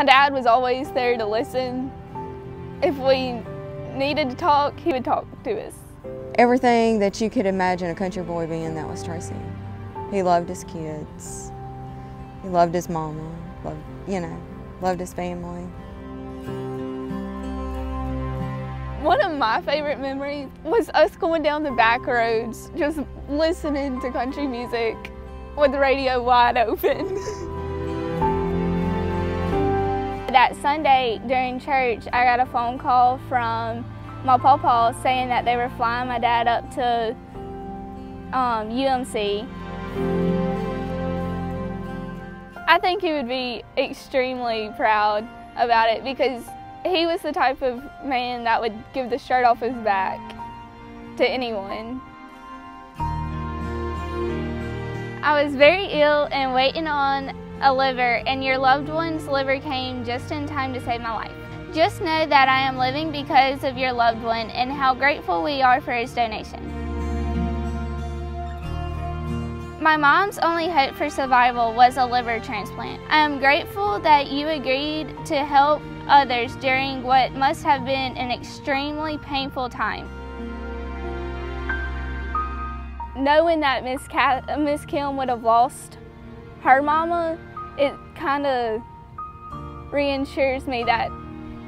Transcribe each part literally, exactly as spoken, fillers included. My dad was always there to listen. If we needed to talk, he would talk to us. Everything that you could imagine a country boy being, that was Tracy. He loved his kids. He loved his mama. Loved, you know, loved his family. One of my favorite memories was us going down the back roads, just listening to country music with the radio wide open. That Sunday during church, I got a phone call from my pawpaw saying that they were flying my dad up to um, U M C. I think he would be extremely proud about it because he was the type of man that would give the shirt off his back to anyone. I was very ill and waiting on a liver, and your loved one's liver came just in time to save my life. Just know that I am living because of your loved one and how grateful we are for his donation. My mom's only hope for survival was a liver transplant. I am grateful that you agreed to help others during what must have been an extremely painful time. Knowing that Miss Miss Kim would have lost her mama, it kind of reassures me that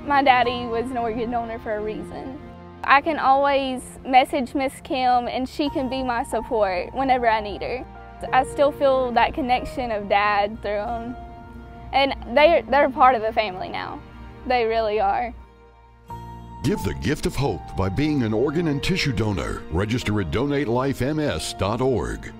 my daddy was an organ donor for a reason. I can always message Miss Kim and she can be my support whenever I need her. I still feel that connection of dad through them. And they're, they're part of the family now. They really are. Give the gift of hope by being an organ and tissue donor. Register at Donate Life M S dot org.